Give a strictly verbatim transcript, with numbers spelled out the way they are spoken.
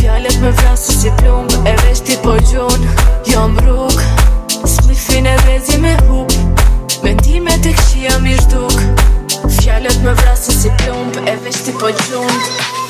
Fjallet me vrasin si plumb, e veç ti po gjund.